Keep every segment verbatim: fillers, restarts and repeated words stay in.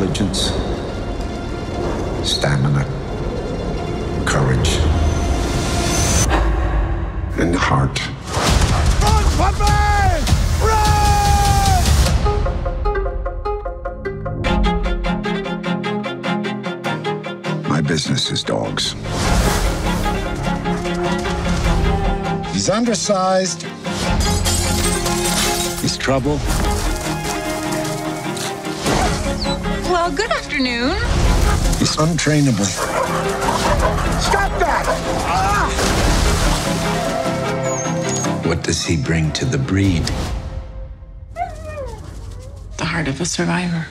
intelligence, stamina, courage, and heart. Run, Batman! Run! My business is dogs. He's undersized. He's trouble. Well, good afternoon. He's untrainable. Stop that! Ah! What does he bring to the breed? The heart of a survivor.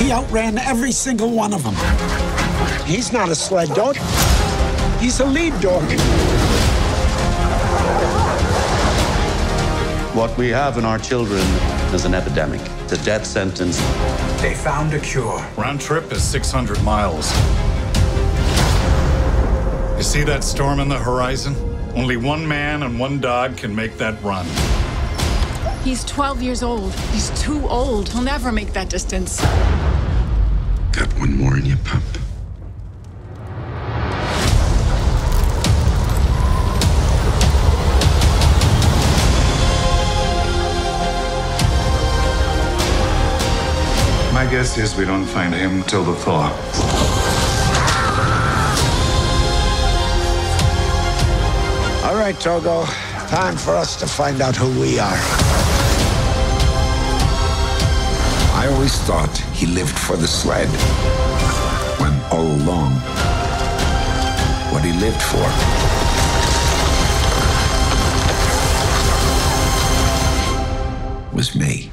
He outran every single one of them. He's not a sled dog. He's a lead dog. What we have in our children is an epidemic. The death sentence. They found a cure. Round trip is six hundred miles. You see that storm in the horizon? Only one man and one dog can make that run. He's twelve years old. He's too old. He'll never make that distance. Got one more in your pup. My guess is we don't find him till the thaw. All right, Togo. Time for us to find out who we are. I always thought he lived for the sled, when all along, what he lived for was me.